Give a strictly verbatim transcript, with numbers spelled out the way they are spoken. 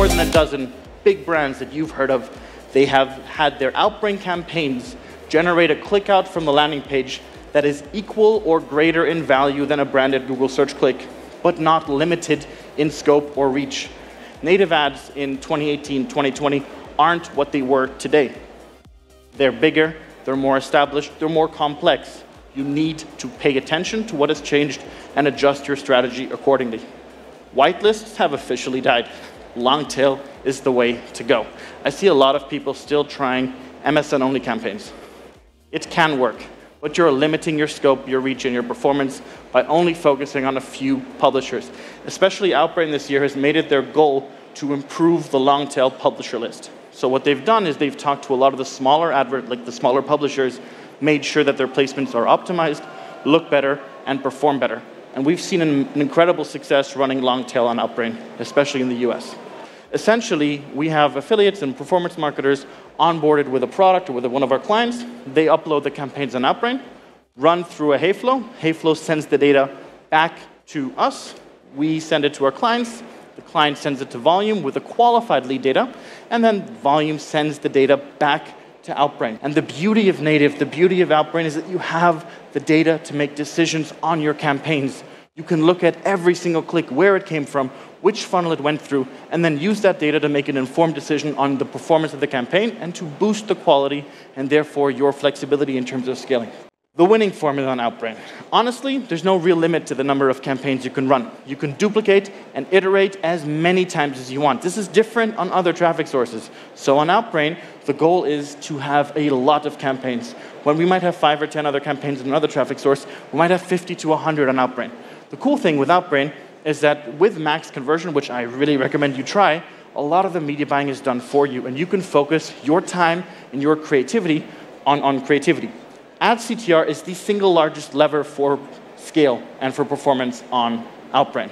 more than a dozen big brands that you've heard of. They have had their outbrain campaigns generate a click out from the landing page that is equal or greater in value than a branded Google search click, but not limited in scope or reach. Native ads in twenty eighteen, twenty twenty aren't what they were today. They're bigger, they're more established, they're more complex. You need to pay attention to what has changed and adjust your strategy accordingly. Whitelists have officially died. Long tail is the way to go. I see a lot of people still trying M S N only campaigns. It can work, but you're limiting your scope, your reach, and your performance by only focusing on a few publishers. Especially Outbrain this year has made it their goal to improve the long tail publisher list. So what they've done is they've talked to a lot of the smaller advert, like the smaller publishers, made sure that their placements are optimized, look better, and perform better. And we've seen an, an incredible success running long tail on Outbrain, especially in the U S. Essentially, we have affiliates and performance marketers onboarded with a product or with one of our clients. They upload the campaigns on Outbrain, run through a Hayflow. Hayflow sends the data back to us. We send it to our clients. The client sends it to Volume with the qualified lead data. And then Volume sends the data back to Outbrain. And the beauty of native, the beauty of Outbrain is that you have the data to make decisions on your campaigns. You can look at every single click, where it came from, which funnel it went through, and then use that data to make an informed decision on the performance of the campaign and to boost the quality and therefore your flexibility in terms of scaling. The winning formula on Outbrain. Honestly, there's no real limit to the number of campaigns you can run. You can duplicate and iterate as many times as you want. This is different on other traffic sources. So on Outbrain, the goal is to have a lot of campaigns. When we might have five or ten other campaigns in another traffic source, we might have fifty to a hundred on Outbrain. The cool thing with Outbrain is that with Max Conversion, which I really recommend you try, a lot of the media buying is done for you, and you can focus your time and your creativity on, on creativity. Ad C T R is the single largest lever for scale and for performance on Outbrain.